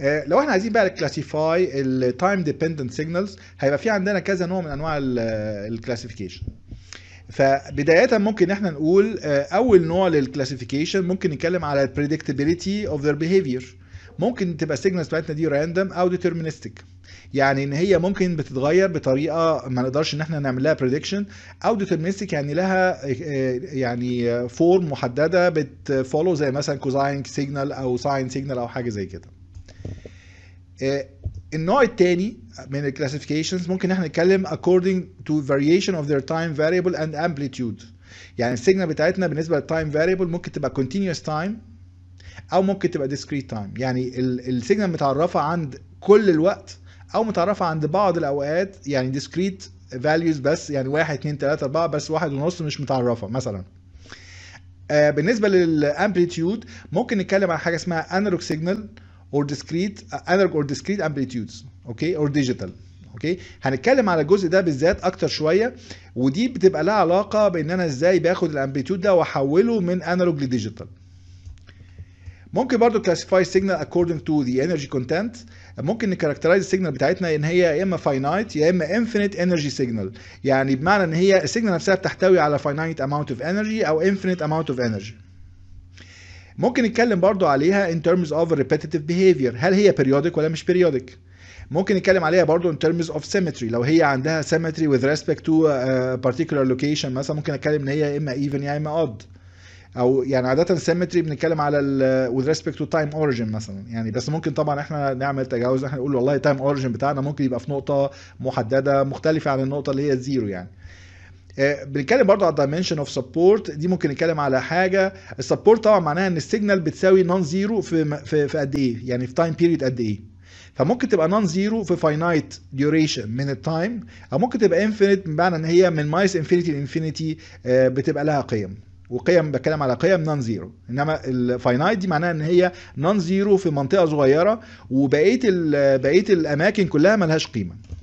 لو احنا عايزين بقى الكلاسيفاي التايم ديبندنت سيجنالز هيبقى في عندنا كذا نوع من انواع الكلاسيفيكيشن. فبداية ممكن احنا نقول اول نوع للكلاسيفيكيشن ممكن نتكلم على predictability of their behavior. ممكن تبقى السيجنالز بتاعتنا دي راندوم او ديترمينستيك، يعني ان هي ممكن بتتغير بطريقه ما نقدرش ان احنا نعمل لها بريدكشن، او ديترمينستيك يعني لها يعني فورم محدده بتفولو زي مثلا كوزاين سيجنال او ساين سيجنال او حاجه زي كده. النوع الثاني من الكلاسيفيكيشنز ممكن احنا نتكلم according to variation of their time variable and amplitude. يعني السيجنال بتاعتنا بالنسبه للتايم فاريبل ممكن تبقى continuous time او ممكن تبقى discrete time، يعني السيجنال متعرفه عند كل الوقت او متعرفه عند بعض الاوقات، يعني discrete values بس، يعني 1 2 3 4 بس 1.5 مش متعرفه مثلا. بالنسبه للامبليتيود ممكن نتكلم على حاجه اسمها انالوج سيجنال اور ديسكريت، انالوج اور ديسكريت امبليتيودز، اوكي، اور ديجيتال، اوكي. هنتكلم على الجزء ده بالذات اكتر شويه، ودي بتبقى لها علاقه بان انا ازاي باخد الامبليتيود ده واحوله من انالوج لديجيتال. ممكن برضو classify signal according to the energy content. ممكن نكاركترايز السيجنال بتاعتنا ان هي يا اما finite يا اما infinite energy signal، يعني بمعنى ان هي السيجنال نفسها بتحتوي على finite amount of energy او infinite amount of energy. ممكن نتكلم برضو عليها in terms of repetitive behavior، هل هي periodic ولا مش periodic. ممكن نتكلم عليها برضو in terms of symmetry، لو هي عندها symmetry with respect to a particular location مثلا ممكن اتكلم ان هي يا اما even يا اما odd، او يعني عاده سيمتري بنتكلم على with respect to time origin مثلا يعني، بس ممكن طبعا احنا نعمل تجاوز، احنا نقول والله time origin بتاعنا ممكن يبقى في نقطه محدده مختلفه عن النقطه اللي هي الزيرو يعني. بنتكلم برضه على dimension of support، دي ممكن نتكلم على حاجه السبورت طبعا معناها ان السيجنال بتساوي نون زيرو في قد ايه، يعني في تايم بيريد قد ايه، فممكن تبقى نون زيرو في فاينايت ديوريشن من التايم، او ممكن تبقى انفينيت بمعنى ان هي من ماينس انفينيتي لانفينيتي بتبقى لها قيم، وقيم بتكلم على قيم نون زيرو، انما الفاينايت دي معناها ان هي نون زيرو في منطقه صغيره وبقيه الاماكن كلها ملهاش قيمه.